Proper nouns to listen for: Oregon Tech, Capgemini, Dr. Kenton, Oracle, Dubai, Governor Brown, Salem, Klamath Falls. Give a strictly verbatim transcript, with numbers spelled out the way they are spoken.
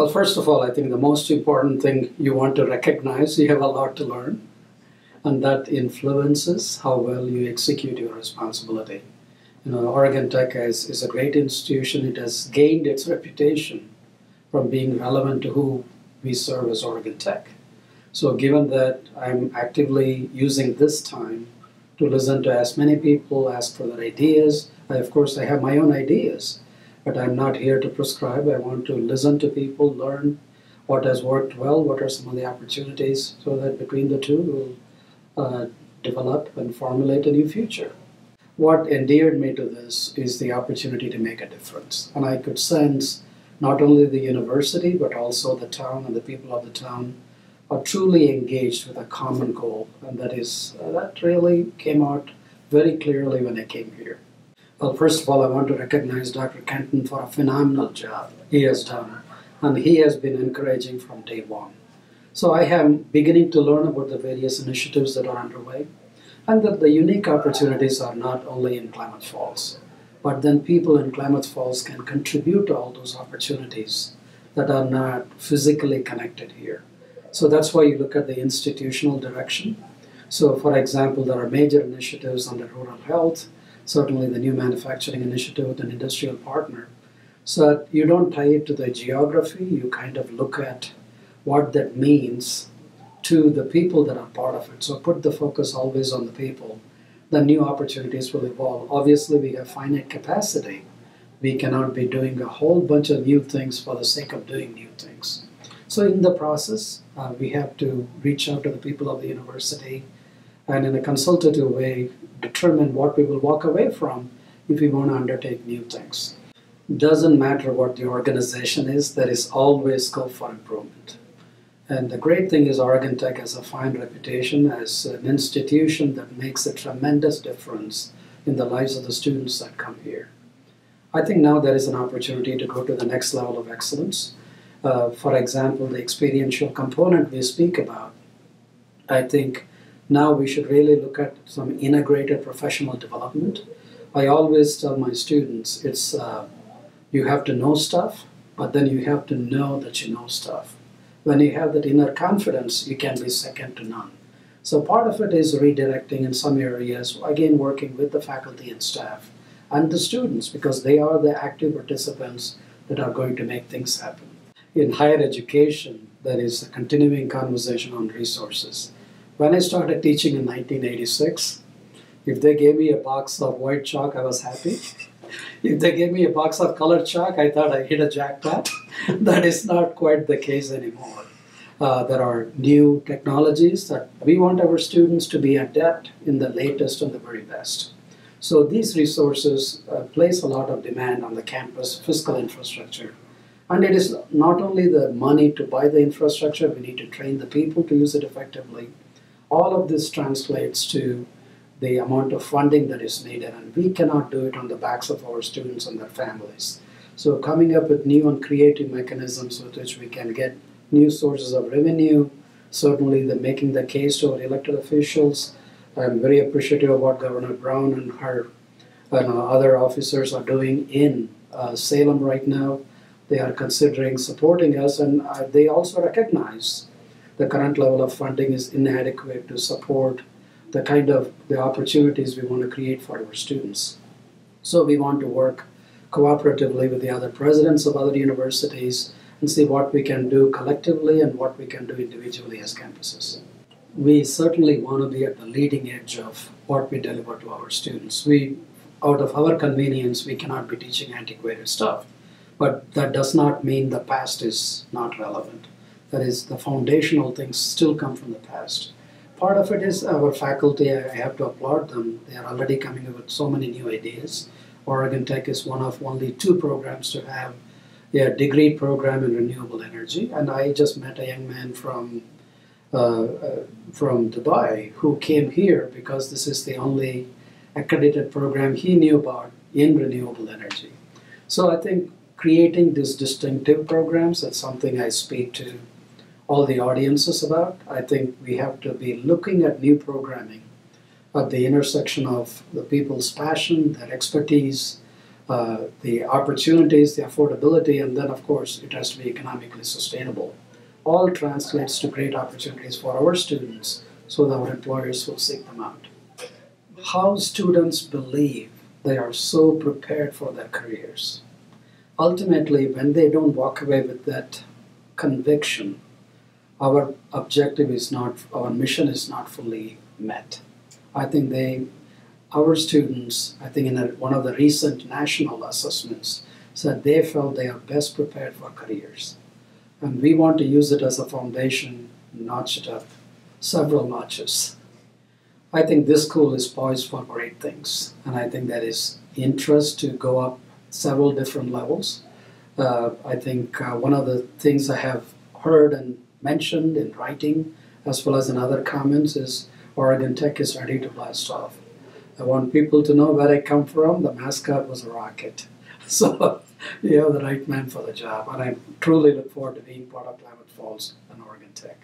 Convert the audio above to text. Well, first of all, I think the most important thing you want to recognize, you have a lot to learn, and that influences how well you execute your responsibility. You know, Oregon Tech is, is a great institution. It has gained its reputation from being relevant to who we serve as Oregon Tech. So given that, I'm actively using this time to listen to as many people, ask for their ideas. I, of course, I have my own ideas, but I'm not here to prescribe. I want to listen to people, learn what has worked well, what are some of the opportunities, so that between the two we'll uh, develop and formulate a new future. What endeared me to this is the opportunity to make a difference. And I could sense not only the university, but also the town and the people of the town are truly engaged with a common goal. And that is, uh, that really came out very clearly when I came here. Well, first of all, I want to recognize Doctor Kenton for a phenomenal job he has done. And he has been encouraging from day one. So I am beginning to learn about the various initiatives that are underway, and that the unique opportunities are not only in Klamath Falls, but then people in Klamath Falls can contribute to all those opportunities that are not physically connected here. So that's why you look at the institutional direction. So for example, there are major initiatives under rural health, certainly the new manufacturing initiative with an industrial partner. So that you don't tie it to the geography, you kind of look at what that means to the people that are part of it. So put the focus always on the people. The new opportunities will evolve. Obviously, we have finite capacity. We cannot be doing a whole bunch of new things for the sake of doing new things. So in the process, uh, we have to reach out to the people of the university and in a consultative way determine what we will walk away from if we want to undertake new things. Doesn't matter what the organization is, there is always scope for improvement. And the great thing is Oregon Tech has a fine reputation as an institution that makes a tremendous difference in the lives of the students that come here. I think now there is an opportunity to go to the next level of excellence. Uh, for example, the experiential component we speak about, I think now we should really look at some integrated professional development. I always tell my students, it's uh, you have to know stuff, but then you have to know that you know stuff. When you have that inner confidence, you can be second to none. So part of it is redirecting in some areas, again working with the faculty and staff and the students, because they are the active participants that are going to make things happen. In higher education, there is a continuing conversation on resources. When I started teaching in nineteen eighty-six, if they gave me a box of white chalk, I was happy. If they gave me a box of colored chalk, I thought I hit a jackpot. That is not quite the case anymore. Uh, there are new technologies that we want our students to be adept in the latest and the very best. So these resources uh, place a lot of demand on the campus fiscal infrastructure. And it is not only the money to buy the infrastructure, we need to train the people to use it effectively. All of this translates to the amount of funding that is needed, and we cannot do it on the backs of our students and their families. So coming up with new and creative mechanisms with which we can get new sources of revenue, certainly the making the case to our elected officials. I'm very appreciative of what Governor Brown and her and other officers are doing in uh, Salem right now. They are considering supporting us, and uh, they also recognize the current level of funding is inadequate to support the kind of the opportunities we want to create for our students. So we want to work cooperatively with the other presidents of other universities and see what we can do collectively and what we can do individually as campuses. We certainly want to be at the leading edge of what we deliver to our students. We, out of our convenience, we cannot be teaching antiquated stuff, but that does not mean the past is not relevant. That is, the foundational things still come from the past. Part of it is our faculty, I have to applaud them. They are already coming up with so many new ideas. Oregon Tech is one of only two programs to have a degree program in renewable energy. And I just met a young man from, uh, uh, from Dubai who came here because this is the only accredited program he knew about in renewable energy. So I think creating these distinctive programs, that's something I speak to all the audiences about. I think we have to be looking at new programming at the intersection of the people's passion, their expertise, uh, the opportunities, the affordability, and then of course it has to be economically sustainable. All translates to great opportunities for our students so that our employers will seek them out. How students believe they are so prepared for their careers. Ultimately, when they don't walk away with that conviction, our objective is not, our mission is not fully met. I think they, our students, I think in a, one of the recent national assessments, said they felt they are best prepared for careers. And we want to use it as a foundation, notch it up several notches. I think this school is poised for great things. And I think there is interest to go up several different levels. Uh, I think uh, one of the things I have heard and mentioned in writing, as well as in other comments, is Oregon Tech is ready to blast off. I want people to know where I come from. The mascot was a rocket. So you have the right man for the job. And I truly look forward to being part of Klamath Falls and Oregon Tech.